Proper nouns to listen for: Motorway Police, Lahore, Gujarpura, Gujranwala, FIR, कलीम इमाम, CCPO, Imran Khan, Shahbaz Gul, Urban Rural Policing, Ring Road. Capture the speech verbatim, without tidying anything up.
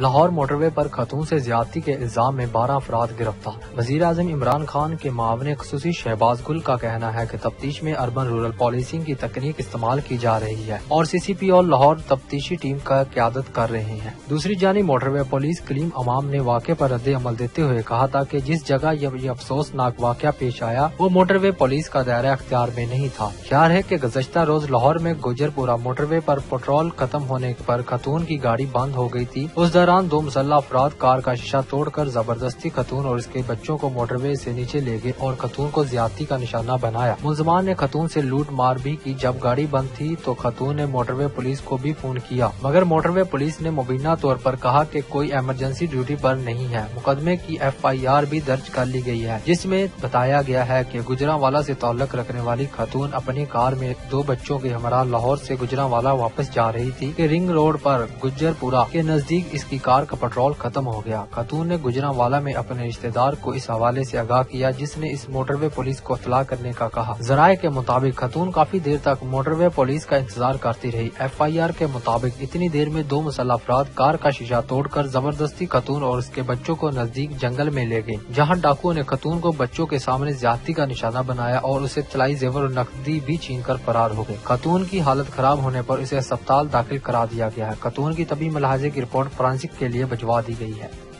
Lahore motorway पर खतून से ज्यादती के इल्जाम में बारह अफराद गिरफ्तार। वज़ीर-ए-आज़म इमरान खान के मावने ख़ुसूसी शहबाज गुल का कहना है कि तफ्तीश में अर्बन रूरल पॉलिसिंग की तकनीक इस्तेमाल की जा रही है और C C P O Lahore तफ्तीशी टीम का क़यादत कर रहे हैं। दूसरी जानिब मोटरवे पुलिस कलीम इमाम ने वाक़े पर रद्द-ए-अमल देते हुए कहा था कि जिस जगह ये अफसोसनाक वाक़या पेश आया वो मोटरवे पुलिस का दायरा अख्तियार में नहीं था। ख्याल है कि गुज़श्ता रोज लाहौर में गुजरपुरा मोटरवे पर पेट्रोल खत्म होने पर खतून की गाड़ी बंद हो गयी थी। उस दौरान दो मुसल्ह अफराद कार का शीशा तोड़कर जबरदस्ती खतून और इसके बच्चों को मोटरवे से नीचे ले गए और खतून को ज्यादती का निशाना बनाया। मुलजमान ने खतून से लूट मार भी की। जब गाड़ी बंद थी तो खतून ने मोटरवे पुलिस को भी फोन किया, मगर मोटरवे पुलिस ने मुबीना तौर पर कहा कि कोई इमरजेंसी ड्यूटी पर नहीं है। मुकदमे की एफ आई आर भी दर्ज कर ली गयी है, जिसमे बताया गया है की गुजरांवाला से ताल्लुक रखने वाली खतून अपनी कार में दो बच्चों के हमरा लाहौर से गुजरांवाला वापस जा रही थी कि रिंग रोड पर गुजरपुरा के नजदीक इसकी कार का पेट्रोल खत्म हो गया। खतून ने गुजरांवाला में अपने रिश्तेदार को इस हवाले से आगाह किया, जिसने इस मोटरवे पुलिस को इतला करने का कहा। जराये के मुताबिक खतून काफी देर तक मोटरवे पुलिस का इंतजार करती रही। एफ आई आर के मुताबिक इतनी देर में दो मुसल्ह अफराद कार का शीशा तोड़कर जबरदस्ती खतून और उसके बच्चों को नजदीक जंगल में ले गयी, जहाँ डाकुओं ने खतून को बच्चों के सामने ज्यादती का निशाना बनाया और उसे तलाई जेवर और नकदी भी छीनकर फरार हो गए। खतून की हालत खराब होने पर इसे अस्पताल दाखिल करा दिया गया है। खतून की तबी मलाहजे की रिपोर्ट फॉरेंसिक के लिए भिजवा दी गई है।